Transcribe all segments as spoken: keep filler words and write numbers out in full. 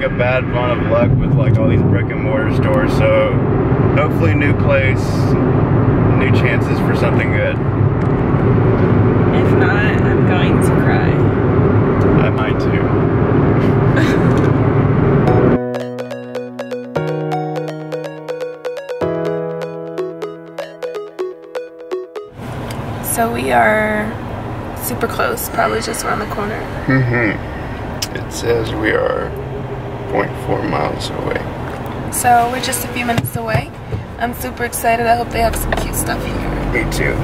like a bad run of luck with like all these brick and mortar stores, so hopefully new place, new chances for something good. If not, I'm going to cry. I might too. So we are super close, probably just around the corner. Mm-hmm. It says we are zero point four miles away. So we're just a few minutes away. I'm super excited. I hope they have some cute stuff here. Me too.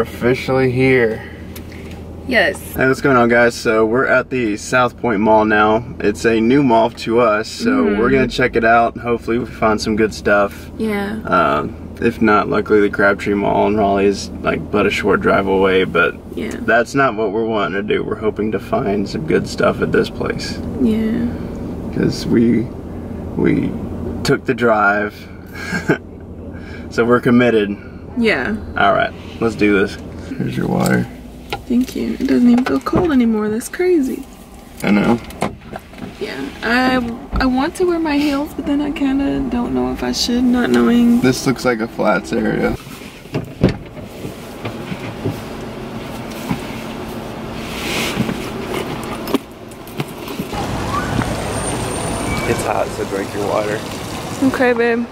Officially here. Yes. Hey, what's going on, guys? So we're at the South Point Mall now. It's a new mall to us, so mm-hmm. we're gonna check it out. Hopefully we find some good stuff. Yeah. Um, if not, luckily the Crabtree Mall in Raleigh is like but a short drive away, but yeah, that's not what we're wanting to do. We're hoping to find some good stuff at this place. Yeah. Because we we took the drive. So we're committed. Yeah. Alright, let's do this. Here's your water. Thank you. It doesn't even feel cold anymore. That's crazy. I know. Yeah. I I want to wear my heels, but then I kind of don't know if I should, not knowing. This looks like a flats area. It's hot, so drink your water. Okay, babe.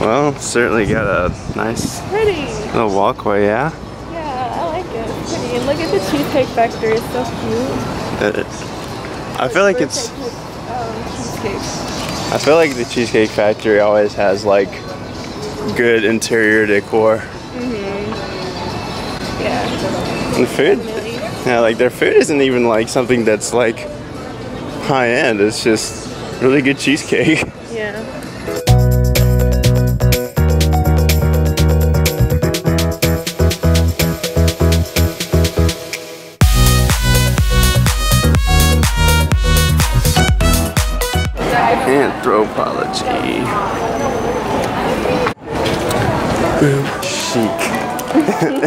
Well, certainly got a nice pretty. little walkway, yeah? Yeah, I like it. It's pretty. And look at the Cheesecake Factory. It's so cute. It is. I feel like it's... cheesecake. I feel like the Cheesecake Factory always has, like, good interior decor. Mm-hmm. Yeah. And the food? Yeah, like, their food isn't even, like, something that's, like, high-end. It's just really good cheesecake. Yeah. Anthropology. Boom. Chic.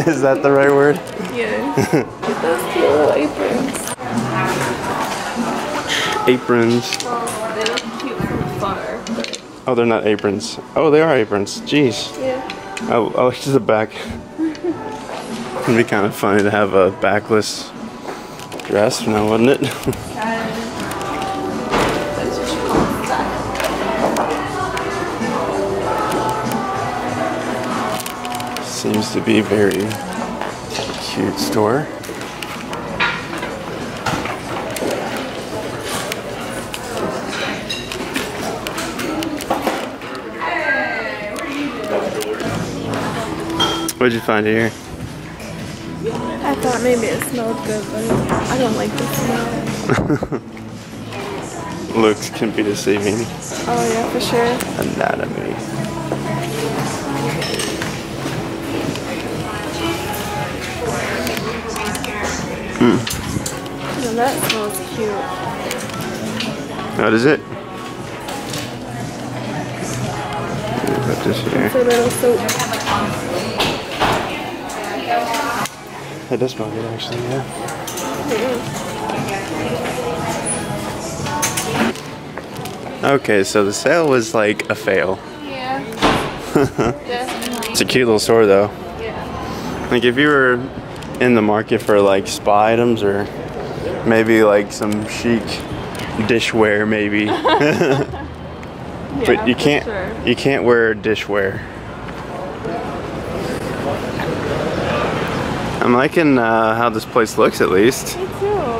Is that the right word? Yeah. Look at those cute little aprons. Aprons. Oh, they look cute from far. But... oh, they're not aprons. Oh, they are aprons. Jeez. Yeah. Oh, oh, it's just the back. It'd be kind of funny to have a backless dress now, wouldn't it? Seems to be a very cute store. Hey, what are you doing? What'd you find here? I thought maybe it smelled good, but I don't like the smell. Looks can be deceiving. Oh yeah, for sure. Anatomy. Mm. Oh, that smells cute. What is it? What about this here? It's a little soap. It does smell good, actually, yeah. Mm-hmm. Okay, so the sale was like a fail. Yeah. Definitely. It's a cute little store, though. Yeah. Like, if you were in the market for like spa items or maybe like some chic dishware maybe. Yeah, but you can't sure. you can't wear dishware. I'm liking uh, how this place looks at least. Me too.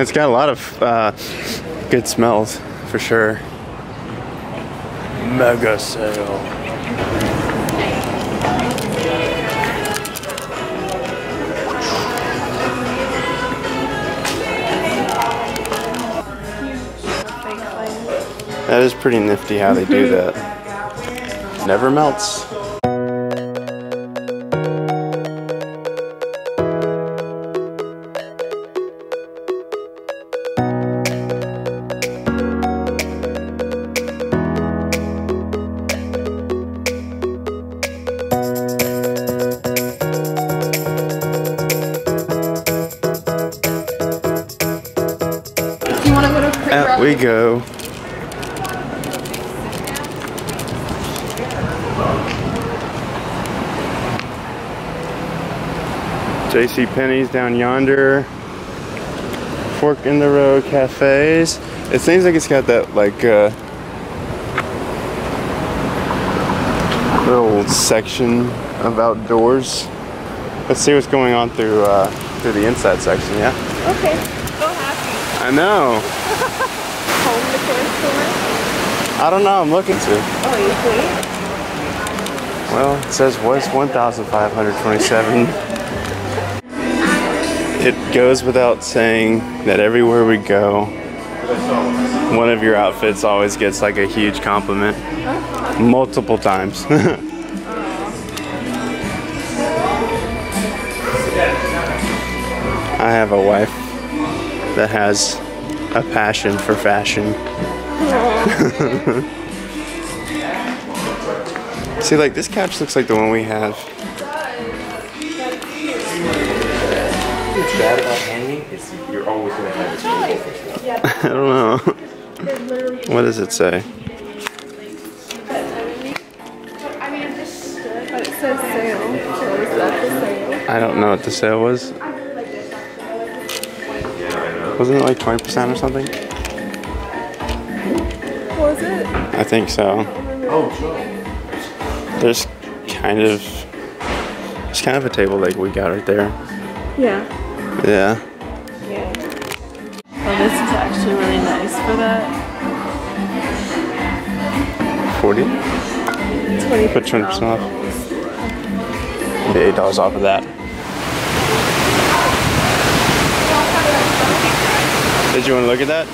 It's got a lot of uh, good smells for sure. Mega sale. That is pretty nifty how they do that. Never melts. Out we go. J C Penney's down yonder. Fork in the Road Cafes. It seems like it's got that like uh, little section of outdoors. Let's see what's going on through uh, through the inside section. Yeah. Okay. So happy. I know. I don't know, I'm looking to. Oh, you see? Well, it says was one thousand five hundred twenty-seven. It goes without saying that everywhere we go, one of your outfits always gets like a huge compliment. Multiple times. I have a wife that has a passion for fashion. See, like this couch looks like the one we have. What's bad about hanging is you're always gonna have it. I don't know. What does it say? I mean, I just stood, but it says sale. I don't know what the sale was. Wasn't it like twenty percent or something? Was it? I think so. Oh, sure. There's kind of, it's kind of a table like we got right there. Yeah. Yeah. Yeah. Oh, this is actually really nice for that. forty? twenty percent. Put twenty percent off. Get eight dollars off of that. Did you want to look at that?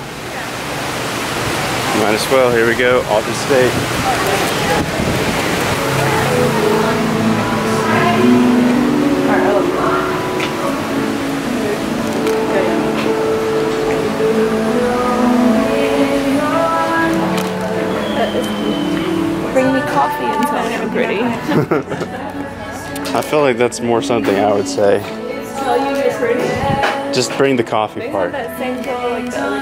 Might as well. Here we go. Off the state. Bring me coffee and tell me I'm pretty. I feel like that's more something I would say. Tell you you're pretty. Just bring the coffee they part. That same girl, like the other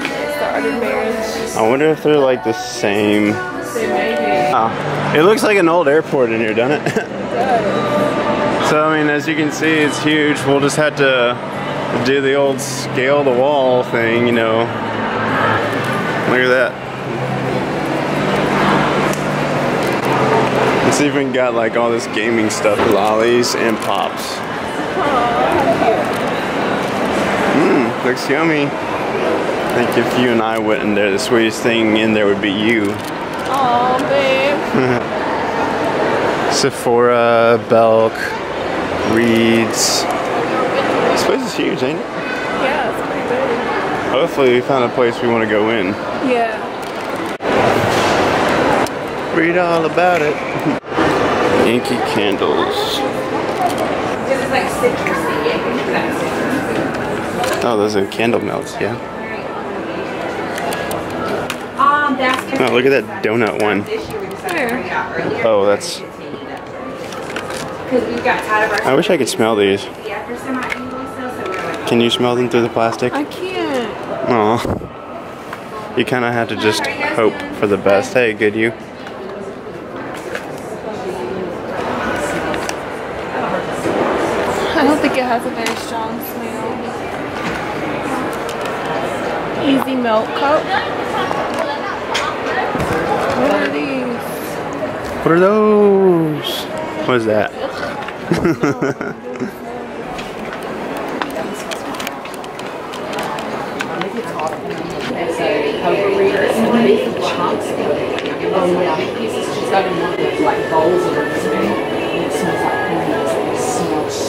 day. I wonder if they're like the same. Oh, it looks like an old airport in here, doesn't it? It does. So I mean, as you can see, it's huge. We'll just have to do the old scale the wall thing, you know. Look at that. It's even got like all this gaming stuff, lollies and pops. Mmm, looks yummy. I think if you and I went in there, the sweetest thing in there would be you. Aw, babe. Sephora, Belk, Reed's. This place is huge, ain't it? Yeah, it's pretty big. Hopefully we found a place we want to go in. Yeah. Read all about it. Yankee Candles. Oh, those are candle melts, yeah. Oh, look at that donut one. Where? Oh, that's... I wish I could smell these. Can you smell them through the plastic? I can't. Aw. You kind of have to just hope for the best. Hey, good you. I don't think it has a very strong smell. Easy melt cup. What are these? What are those? What is that?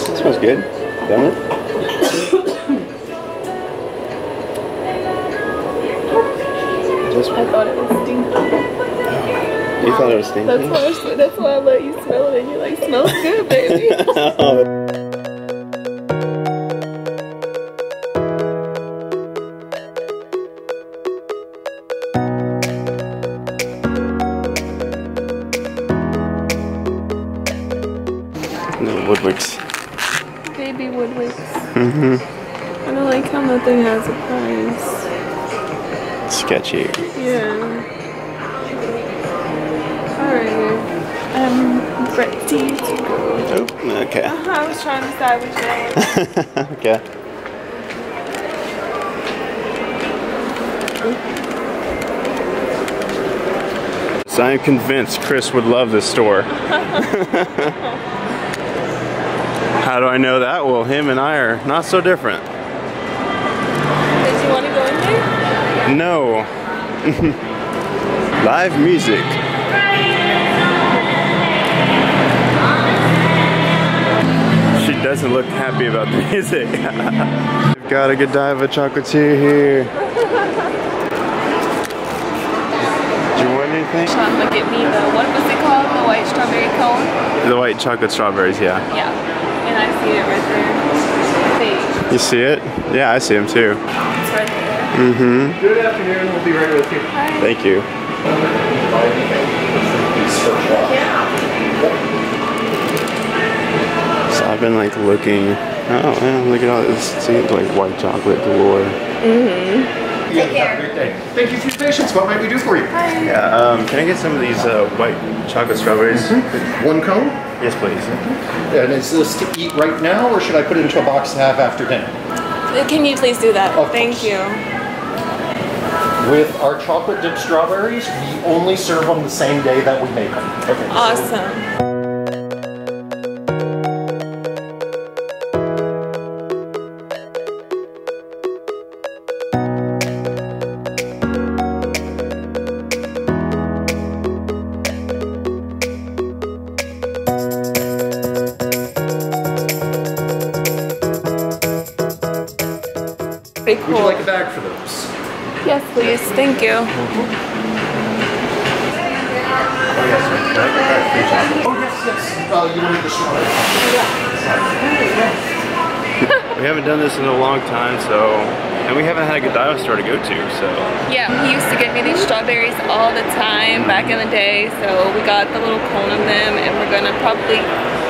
It smells good, doesn't it? I thought it was stinky. You thought it was stinky? That's why, I, that's why I let you smell it and you're like, smells good, baby. Oh. Woodwicks. Baby Woodwicks. Mm-hmm. I don't like how nothing has a price. Sketchy. Yeah. Alright. I'm ready to go. Oh, okay. Uh-huh, I was trying to decide which one. Okay. So I am convinced Chris would love this store. How do I know that? Well, him and I are not so different. Did you want to go in there? No. Live music. She doesn't look happy about the music. We've got a Godiva chocolatier here. Do you want anything? Sean, look at me though. What was it called? The white strawberry cone? The white chocolate strawberries, yeah. Yeah. And I see it right there. See. You see it? Yeah, I see him too. It's right there. Mm-hmm. Good afternoon. We'll be right with you. Hi. Thank you. Yeah. So I've been like looking. Oh, man, look at all this. Seems like white chocolate galore. Mm-hmm. Take care. Have a great day. Thank you for your patience. What might we do for you? Hi. Yeah, um, can I get some of these uh, white chocolate strawberries? Mm-hmm. One cone? Yes, please. Mm-hmm. And is this to eat right now, or should I put it into a box to have after dinner? Can you please do that? Of Thank course. You. With our chocolate dipped strawberries, we only serve them the same day that we make them. Okay, awesome. So Would you like a bag for those? Yes, please. Thank you. We haven't done this in a long time, so, and we haven't had a Godiva store to go to, so. Yeah, he used to get me these strawberries all the time back in the day, so we got the little cone of them, and we're gonna probably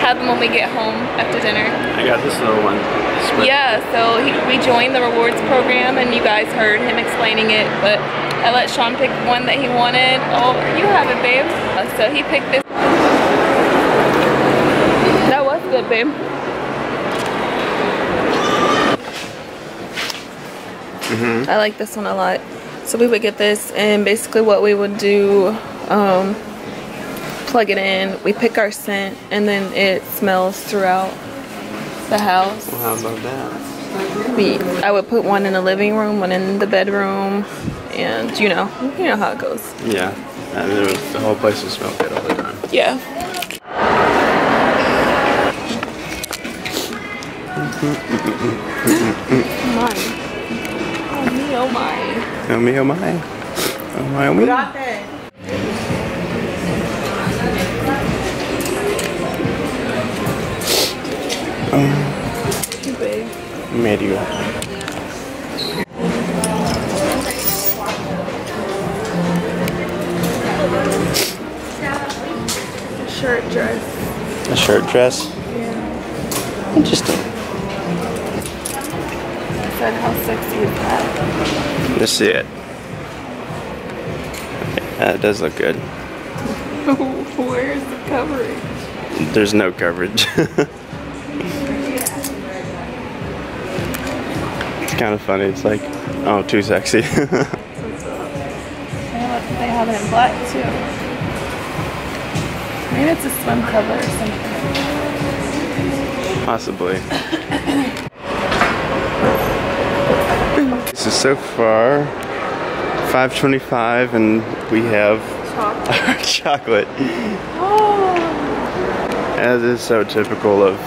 have them when we get home after dinner. I got this little one. Split. Yeah, so he, we joined the rewards program, and you guys heard him explaining it, but I let Sean pick one that he wanted. Oh, you have it, babe. So he picked this. That was good, babe. Mm-hmm. I like this one a lot. So we would get this, and basically what we would do, um, plug it in, we pick our scent, and then it smells throughout the house. Well, how about that? We, I would put one in the living room, one in the bedroom, and you know, you know how it goes. Yeah, and it was, the whole place would smell good all the time. Yeah. My. Oh me, oh my. Oh me, oh my. Oh my, oh me. Got it. Medio. A shirt dress. A shirt dress? Yeah. Interesting. I said, how sexy is that? Let's see it. Okay, that does look good. Where is the coverage? There's no coverage. Kind of funny. It's like, oh, too sexy. They have it in black too. Maybe it's a swim cover or something. Possibly. This is so far five twenty-five, and we have chocolate. Our chocolate. Oh. As is so typical of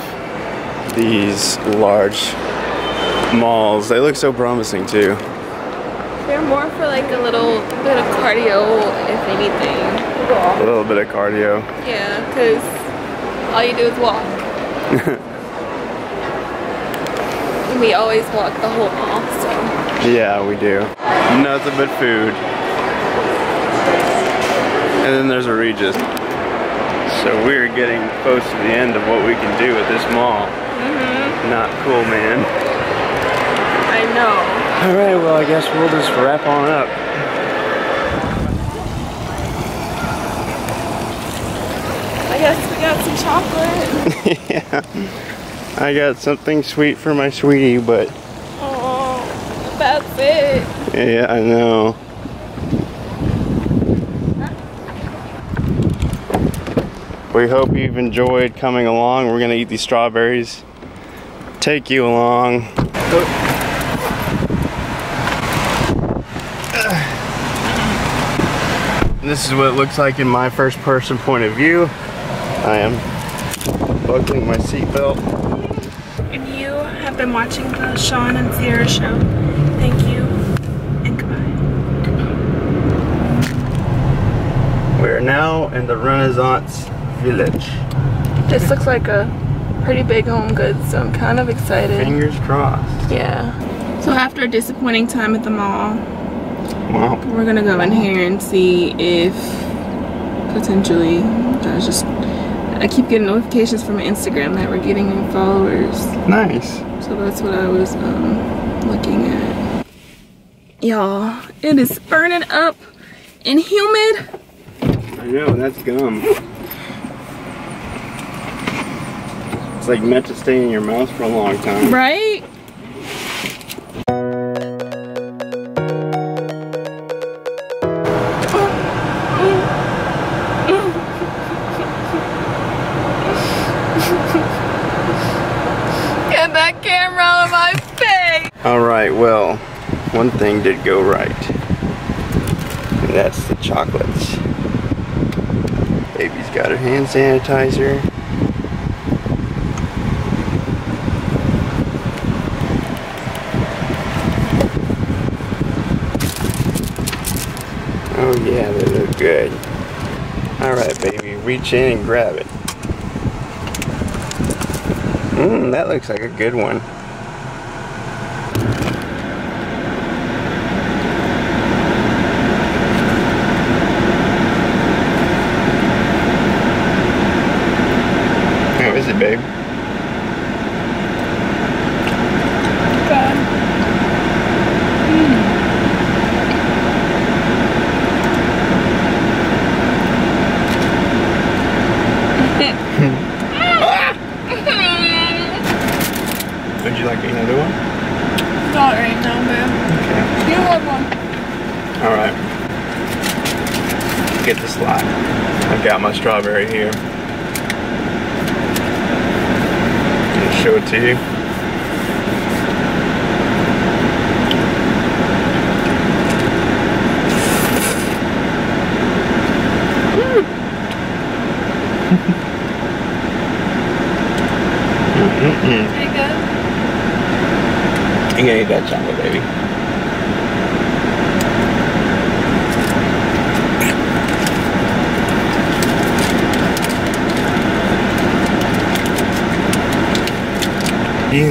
these large malls. They look so promising too. They're more for like a little bit of cardio, if anything. A little bit of cardio. Yeah, because all you do is walk. We always walk the whole mall, so. Yeah, we do. Nothing but food. And then there's a Regis. So we're getting close to the end of what we can do at this mall. Mm-hmm. Not cool, man. I know. All right, well, I guess we'll just wrap on up. I guess we got some chocolate. Yeah. I got something sweet for my sweetie, but... Oh, that's it. Yeah, I know. We hope you've enjoyed coming along. We're going to eat these strawberries. Take you along. Oh. This is what it looks like in my first person point of view. I am buckling my seatbelt. If you have been watching the Sean and Sierra show, thank you and goodbye. Goodbye. We're now in the Renaissance Village. This looks like a pretty big Home Goods, so I'm kind of excited. Fingers crossed. Yeah. So after a disappointing time at the mall, wow. We're gonna go in here and see if potentially, I just I keep getting notifications from Instagram that we're getting new followers. Nice. So that's what I was um, looking at. Y'all, it is burning up and humid. I know, that's gum. It's like meant to stay in your mouth for a long time. Right? Alright, well, one thing did go right, and that's the chocolates. Baby's got her hand sanitizer. Oh yeah, they look good. Alright baby, reach in and grab it. Mmm, that looks like a good one. Babe. Okay. Mm. Would you like another one? Not right now, babe. Okay. You have one. Alright. Get the slot. I've got my strawberry here. Show it to you. Mm-mm-mm. Pretty good. You're gonna eat that chocolate, baby.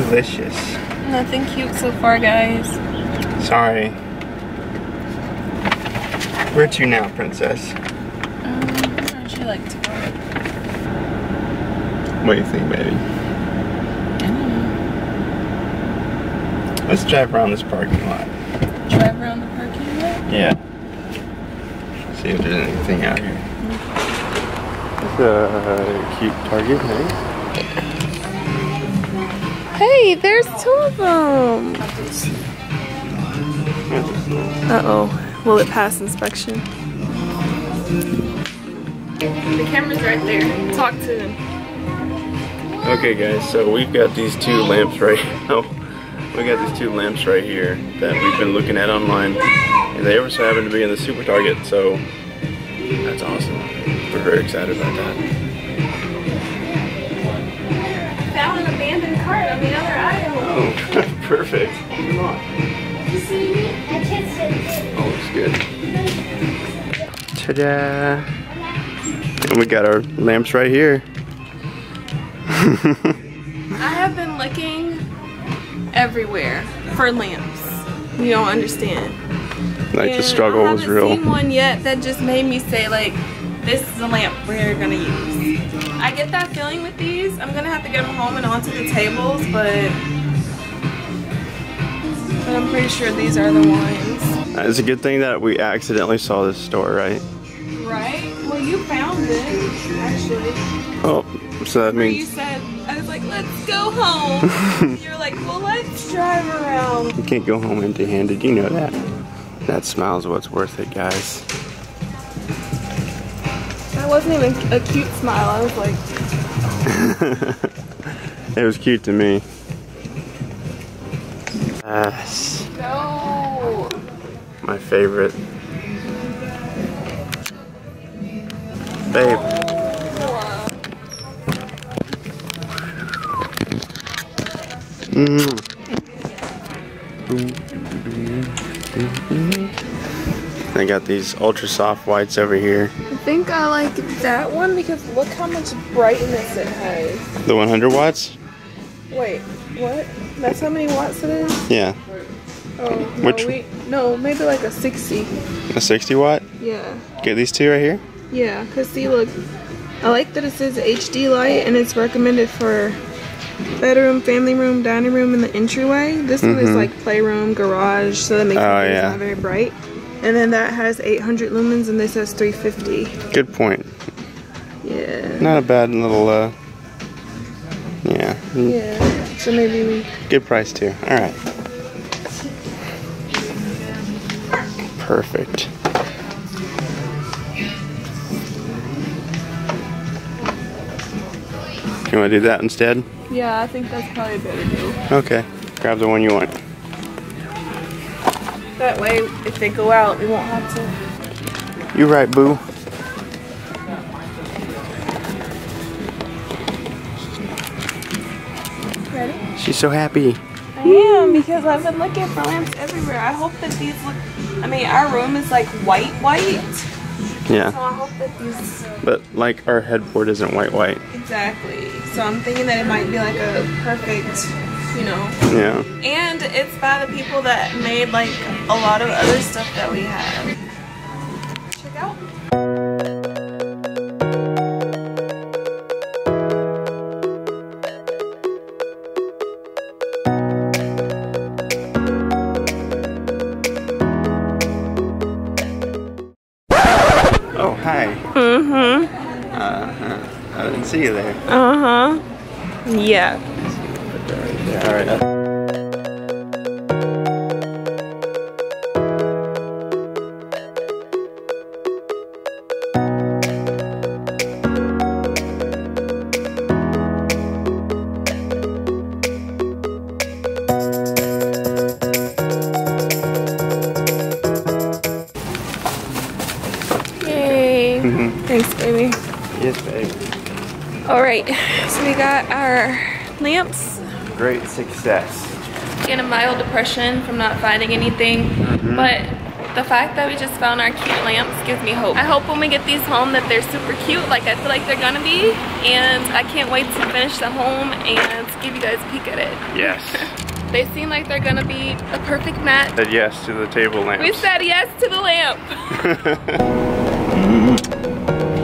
Delicious. Nothing cute so far, guys. Sorry. Where to now, princess? Um, where would you like to go? What do you think, baby? I don't know. Let's drive around this parking lot. Drive around the parking lot? Yeah. See if there's anything out here. That's a cute Target, hey? Hey, there's two of them. Uh-oh. Will it pass inspection? The camera's right there. Talk to them. Okay, guys, so we've got these two lamps right now. We got these two lamps right here that we've been looking at online. And they ever so happen to be in the Super Target, so that's awesome. We're very excited about that. Perfect. Come on. You see me? I can't say Oh, it's good. Ta-da! And we got our lamps right here. I have been looking everywhere for lamps. You don't understand. Like, and the struggle was real. I haven't seen one yet that just made me say, like, this is the lamp we're gonna use. I get that feeling with these. I'm gonna have to get them home and onto the tables, but but I'm pretty sure these are the ones. It's a good thing that we accidentally saw this store, right? Right. Well, you found it, actually. Oh, so that means. You said, I was like, let's go home. You're like, well, let's drive around. You can't go home empty-handed. You know that. That smile's what's worth it, guys. That wasn't even a cute smile. I was like. It was cute to me. Yes. No. My favorite. Babe. Oh. Mm. They got these ultra soft whites over here. I think I like that one because look how much brightness it has. The one hundred watts? Wait, what? That's how many watts it is? Yeah. Oh, no, which? We, no, maybe like a sixty. A sixty watt? Yeah. Get these two right here? Yeah, because see, look, I like that it says H D light and it's recommended for bedroom, family room, dining room, and the entryway. This mm-hmm. one is like playroom, garage, so that makes oh, it yeah. not very bright. And then that has eight hundred lumens and this has three fifty. Good point. Yeah. Not a bad little, uh, yeah. Yeah, so maybe we... Good price too, all right. Perfect. You want to do that instead? Yeah, I think that's probably a better deal. Okay, grab the one you want. That way, if they go out, we won't have to. You're right, boo. Ready? She's so happy. I am, because I've been looking for lamps everywhere. I hope that these look, I mean, our room is like white, white. Yeah. So I hope that these... But like our headboard isn't white white. Exactly. So I'm thinking that it might be like a perfect, you know. Yeah. And it's by the people that made like a lot of other stuff that we have. Check out. See you there. Uh huh. Yeah. All right. Yay. Mm-hmm. Thanks, baby. Yes, babe. Alright, so we got our lamps. Great success. In a mild depression from not finding anything, mm-hmm. but the fact that we just found our cute lamps gives me hope. I hope when we get these home that they're super cute, like I feel like they're gonna be, and I can't wait to finish them home and give you guys a peek at it. Yes. They seem like they're gonna be a perfect match. Said yes to the table lamps. We said yes to the lamp.